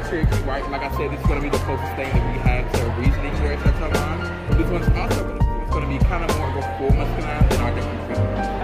a Cherokee right. Like I said, this is going to be the closest thing that we had to a reasoning Cherokee Southern line. This one's also going to be kind of more of a full Muscadine than our different